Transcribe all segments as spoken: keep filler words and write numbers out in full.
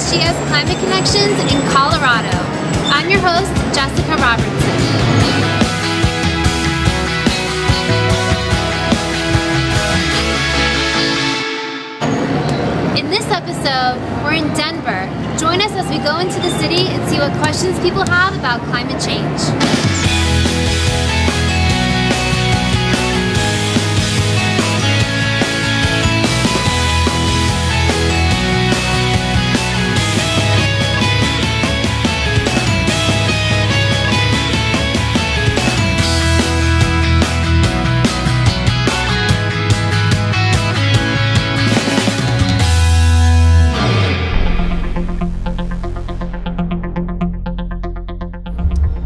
U S G S Climate Connections in Colorado. I'm your host, Jessica Robertson. In this episode, we're in Denver. Join us as we go into the city and see what questions people have about climate change.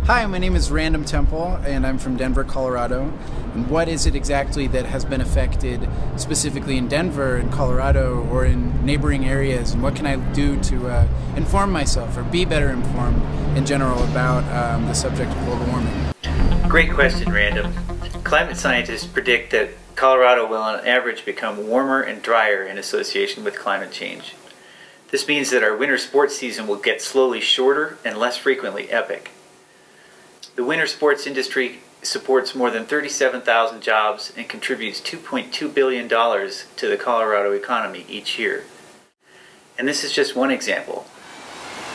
Hi, my name is Random Temple, and I'm from Denver, Colorado. And what is it exactly that has been affected specifically in Denver and Colorado or in neighboring areas? And what can I do to uh, inform myself or be better informed in general about um, the subject of global warming? Great question, Random. Climate scientists predict that Colorado will on average become warmer and drier in association with climate change. This means that our winter sports season will get slowly shorter and less frequently epic. The winter sports industry supports more than thirty-seven thousand jobs and contributes two point two billion dollars to the Colorado economy each year. And this is just one example.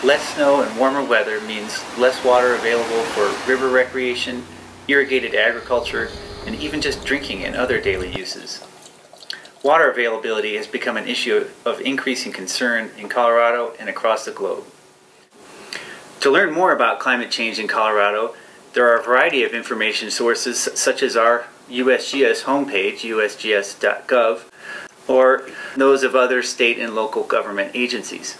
Less snow and warmer weather means less water available for river recreation, irrigated agriculture, and even just drinking and other daily uses. Water availability has become an issue of increasing concern in Colorado and across the globe. To learn more about climate change in Colorado, there are a variety of information sources such as our U S G S homepage, U S G S dot gov, or those of other state and local government agencies.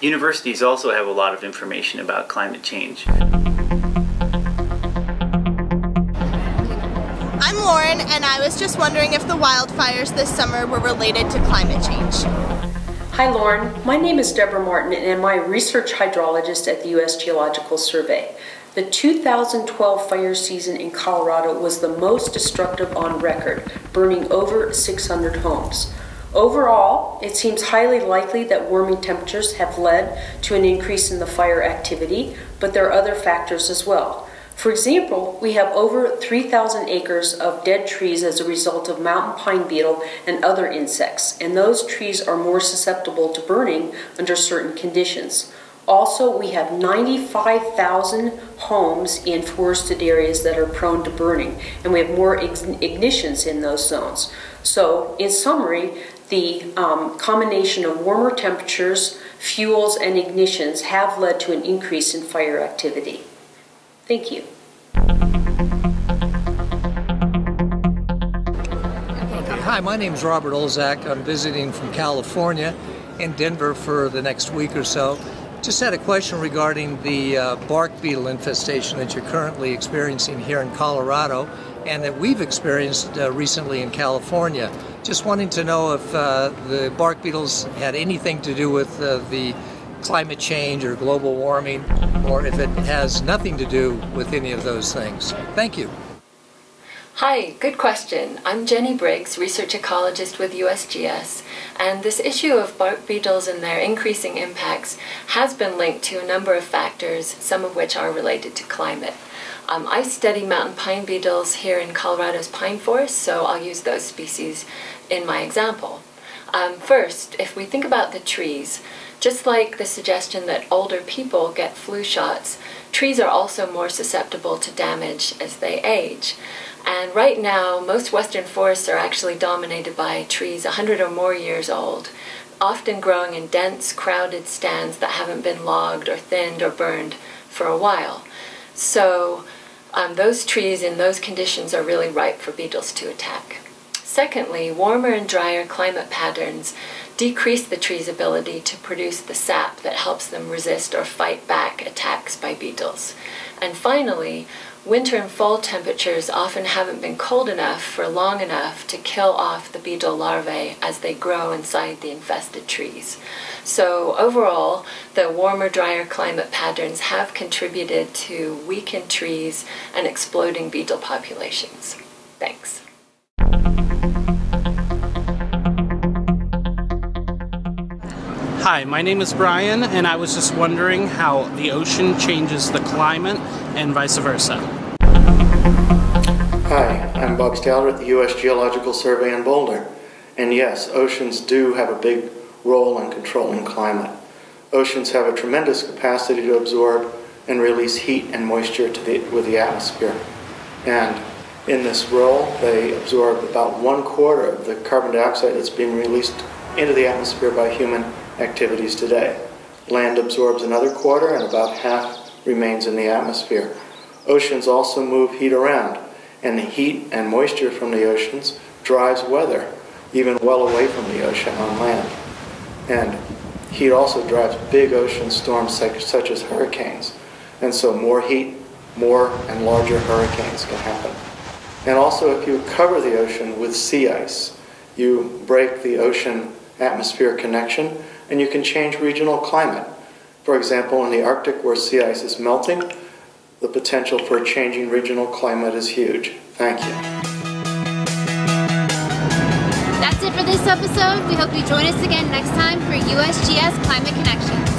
Universities also have a lot of information about climate change. I'm Lauren, and I was just wondering if the wildfires this summer were related to climate change. Hi Lauren, my name is Deborah Martin and I'm a research hydrologist at the U S Geological Survey. The two thousand twelve fire season in Colorado was the most destructive on record, burning over six hundred homes. Overall, it seems highly likely that warming temperatures have led to an increase in the fire activity, but there are other factors as well. For example, we have over three thousand acres of dead trees as a result of mountain pine beetle and other insects, and those trees are more susceptible to burning under certain conditions. Also, we have ninety-five thousand homes in forested areas that are prone to burning, and we have more ignitions in those zones. So, in summary, the um, combination of warmer temperatures, fuels, and ignitions have led to an increase in fire activity. Thank you. Hi, my name is Robert Olzak. I'm visiting from California in Denver for the next week or so. Just had a question regarding the uh, bark beetle infestation that you're currently experiencing here in Colorado and that we've experienced uh, recently in California. Just wanting to know if uh, the bark beetles had anything to do with uh, the climate change or global warming, or if it has nothing to do with any of those things. Thank you. Hi, good question. I'm Jenny Briggs, research ecologist with U S G S, and this issue of bark beetles and their increasing impacts has been linked to a number of factors, some of which are related to climate. Um, I study mountain pine beetles here in Colorado's pine forest, so I'll use those species in my example. Um, first, if we think about the trees, just like the suggestion that older people get flu shots, trees are also more susceptible to damage as they age. And right now, most western forests are actually dominated by trees one hundred or more years old, often growing in dense, crowded stands that haven't been logged or thinned or burned for a while. So um, those trees in those conditions are really ripe for beetles to attack. Secondly, warmer and drier climate patterns decrease the tree's ability to produce the sap that helps them resist or fight back attacks by beetles. And finally, winter and fall temperatures often haven't been cold enough for long enough to kill off the beetle larvae as they grow inside the infested trees. So overall, the warmer, drier climate patterns have contributed to weakened trees and exploding beetle populations. Thanks. Hi, my name is Brian, and I was just wondering how the ocean changes the climate and vice versa. Hi, I'm Bob Staller at the U S Geological Survey in Boulder. And yes, oceans do have a big role in controlling climate. Oceans have a tremendous capacity to absorb and release heat and moisture to the, with the atmosphere. And in this role, they absorb about one quarter of the carbon dioxide that's being released into the atmosphere by human activities today. Land absorbs another quarter, and about half remains in the atmosphere. Oceans also move heat around, and the heat and moisture from the oceans drives weather, even well away from the ocean on land. And heat also drives big ocean storms such, such as hurricanes. And so more heat, more and larger hurricanes can happen. And also, if you cover the ocean with sea ice, you break the ocean atmosphere connection, and you can change regional climate. For example, in the Arctic, where sea ice is melting, the potential for changing regional climate is huge. Thank you. That's it for this episode. We hope you join us again next time for U S G S Climate Connections.